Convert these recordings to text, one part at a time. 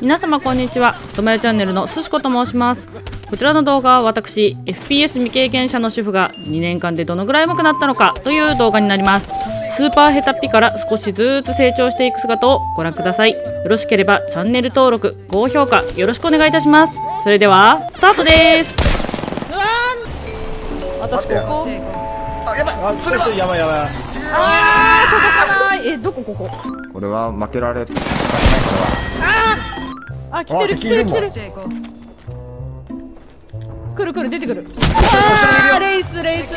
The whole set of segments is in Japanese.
皆様こんにちは。ともやチャンネルのすしこと申します。こちらの動画は私 FPS 未経験者の主婦が2年間でどのぐらい上手くなったのかという動画になります。スーパーヘタッピから少しずつ成長していく姿をご覧ください。よろしければチャンネル登録、高評価よろしくお願いいたします。それではスタートです。うわー、私ここ、あ、やばい、それはやばいやばい、あー、届かない。どこ、ここ、これは負けられないから。あ、来てる来てる来てる、来る来る、出てくる。あー、レイスレイス、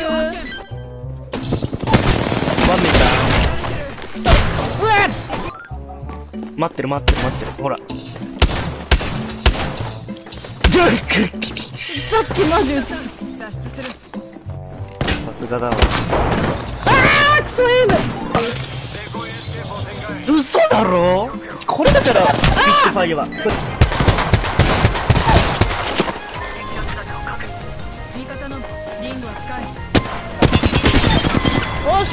待ってる待ってる待ってる、ほらさっきマジさすがだわ。あー、クソエーム、嘘だろこれ。だからスピットファイアは味方のリングは近い。よし、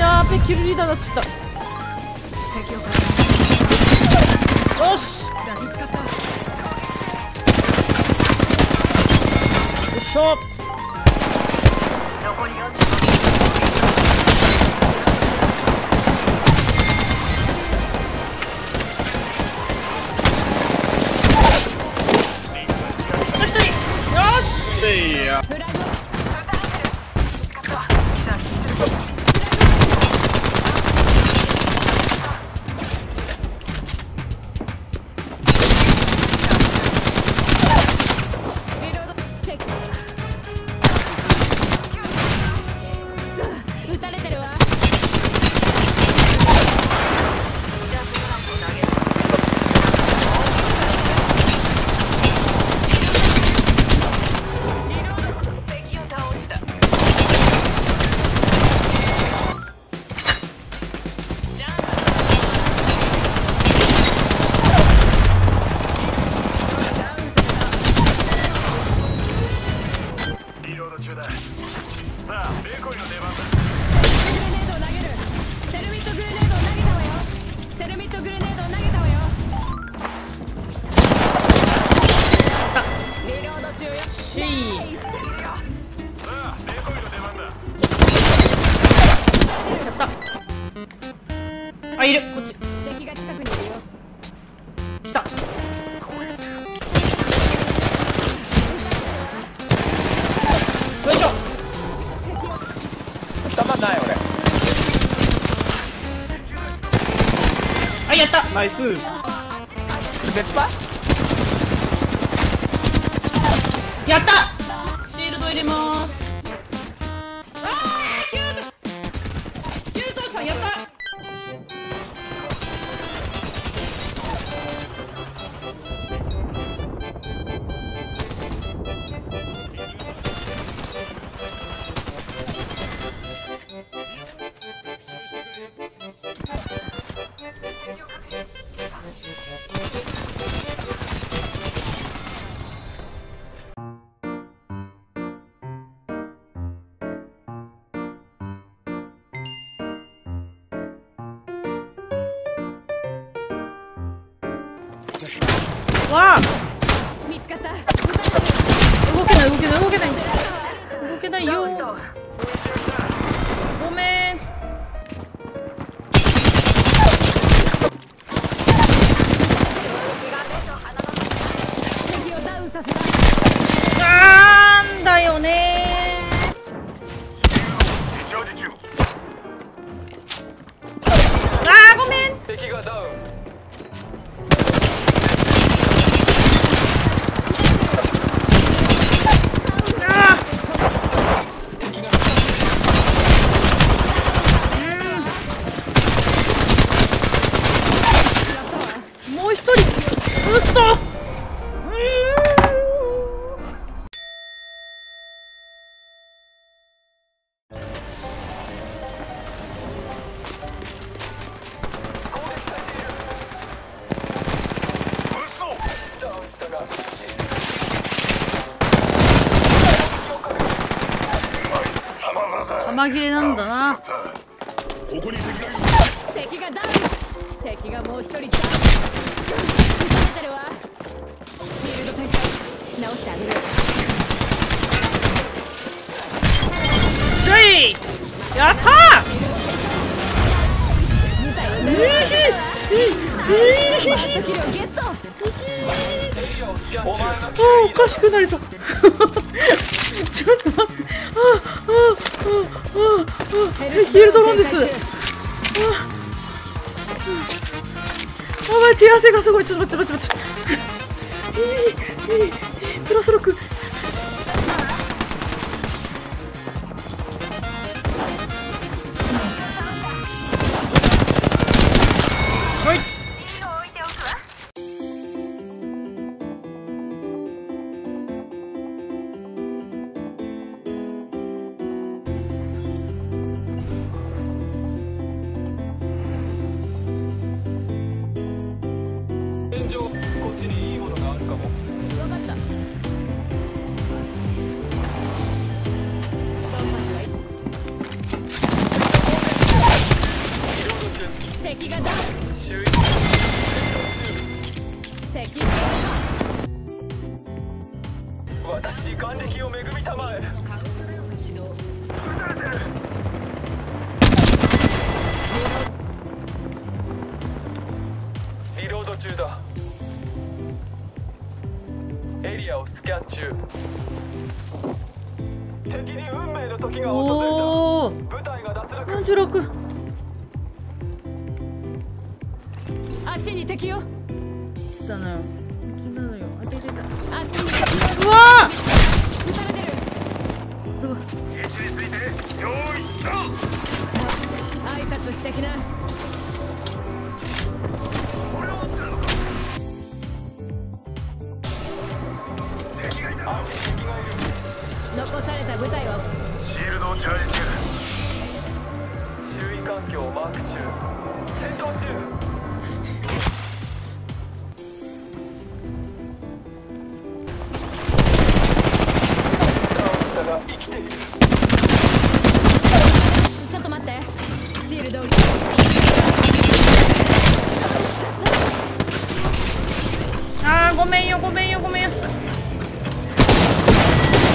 やべ、キルリーダーだっつった。よし、よいしょ。よし、あ、いる、こっち。敵が近くにいるよ。来た。よいしょ。頭ない俺。あ、やった。ナイス。別パ？やった。シールド入れます。わあ、見つかった。動けない動けない動けない動けないよ。ごめん、なんだよねー。あー、ごめん、敵がダウン。玉切れなんだな。ここに敵がいる。敵がダウン。敵がもう一人だ。撃たれてるわ。シールド展開直してあげる。せいやったー。おかしくなりそうちょっと待って、ヒールドローンです。お前手汗がすごい。ちょっと待って待って待って、プラス6。私に還暦を恵みたまえ。リロード中だ。エリアをスキャン中。敵に運命の時が訪れた。部隊が脱落。46。あっちに敵よ。来たなよ。うわー、位置について用意しろ。挨拶してきな。残された部隊をシールドをチャージ中。周囲環境をマーク中。戦闘中。ちょっと待って、シールドを。ああ、ごめんよごめんよごめんよ。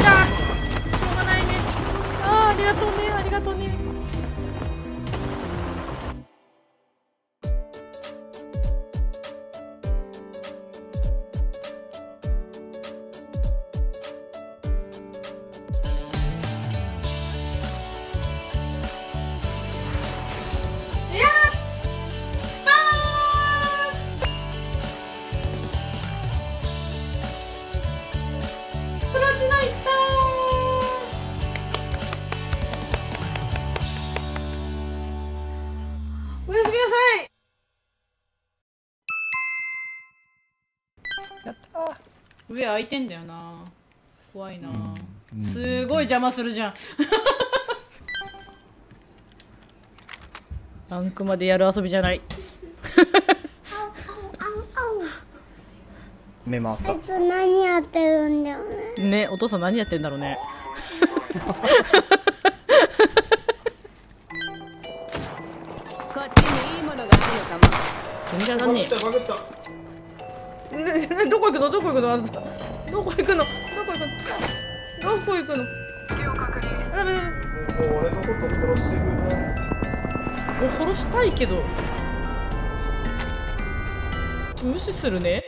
ああ、しょうがないね。ああ、ありがとうねありがとうね。上開いてんだよな、怖いな、うん、すごい邪魔するじゃんランクまでやる遊びじゃない目回った。何やってるんだよね。ね、お父さん何やってんだろうねこっちにいいものがあるのかも。全然わかんねえ。どこ行くのどこ行くのどこ行くのどこ行くのどこ行くの。ダメダメ。もう俺のこと殺してくれない。もう殺したいけど無視するね。